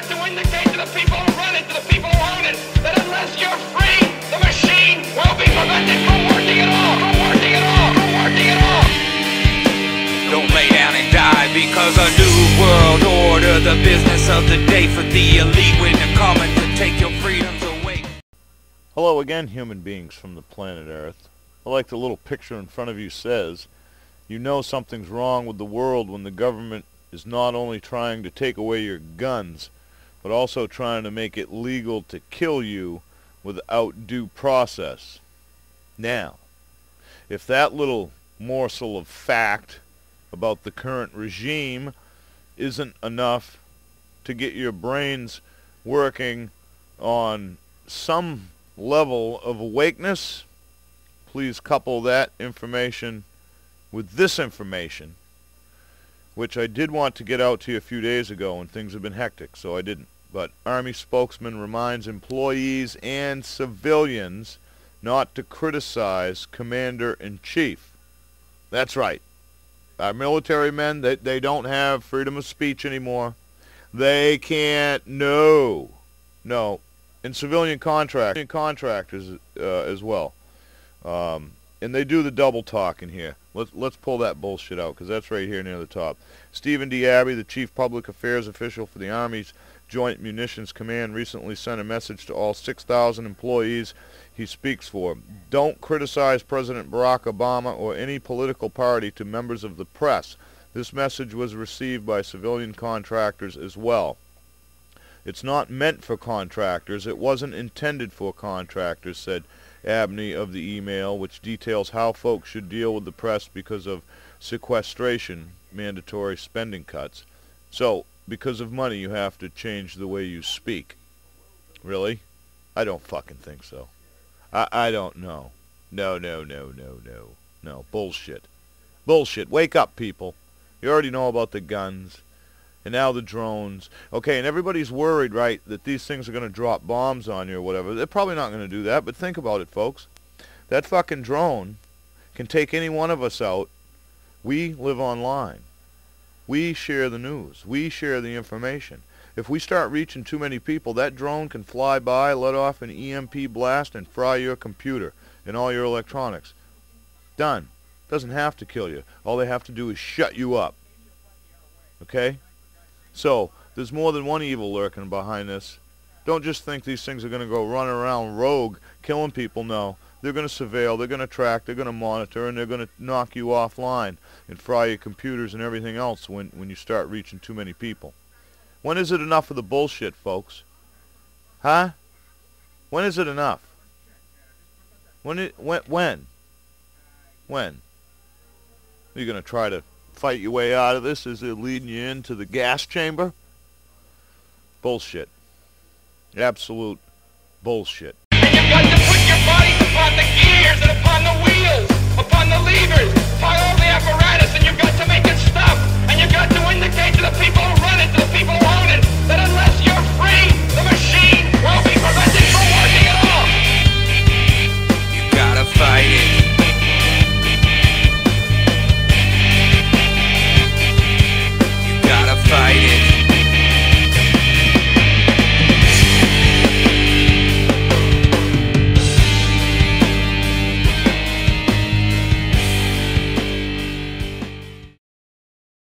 got to indicate to the people who run it, to the people who own it, that unless you're free, the machine will be prevented from working at all, from working at all, from working at all. Don't lay down and die because a new world order, the business of the day for the elite, when they're coming to take your freedoms away. Hello again, human beings from the planet Earth. Like the little picture in front of you says, you know something's wrong with the world when the government is not only trying to take away your guns, but also trying to make it legal to kill you without due process. Now, if that little morsel of fact about the current regime isn't enough to get your brains working on some level of awakeness, please couple that information with this information, which I did want to get out to you a few days ago, and things have been hectic, so I didn't. But Army spokesman reminds employees and civilians not to criticize Commander-in-Chief. That's right. Our military men, they don't have freedom of speech anymore. They can't, no. And civilian contractors as well. And they do the double talk in here. Let's pull that bullshit out, because that's right here near the top. Stephen D. Abbey, the chief public affairs official for the Army's Joint Munitions Command, recently sent a message to all 6,000 employees he speaks for. Don't criticize President Barack Obama or any political party to members of the press. This message was received by civilian contractors as well. It's not meant for contractors. It wasn't intended for contractors, said Abney of the email, which details how folks should deal with the press because of sequestration, mandatory spending cuts. So, because of money, you have to change the way you speak. Really? I don't fucking think so. I don't know. No. Bullshit. Bullshit. Wake up, people. You already know about the guns. And now the drones. Okay, and everybody's worried, right, that these things are going to drop bombs on you or whatever. They're probably not going to do that, but think about it, folks. That fucking drone can take any one of us out. We live online. We share the news. We share the information. If we start reaching too many people, that drone can fly by, let off an EMP blast, and fry your computer and all your electronics. Done. Doesn't have to kill you. All they have to do is shut you up. Okay? So, there's more than one evil lurking behind this. Don't just think these things are going to go running around rogue, killing people. No. They're going to surveil, they're going to track, they're going to monitor, and they're going to knock you offline and fry your computers and everything else when you start reaching too many people. When is it enough of the bullshit, folks? Huh? When is it enough? When? Are you going to try to fight your way out of this? Is it leading you into the gas chamber? Bullshit. Absolute bullshit. And you've got to put your bodies upon the gears and upon the wheels, upon the levers, upon all the apparatus, and you've got to make it stop, and you've got to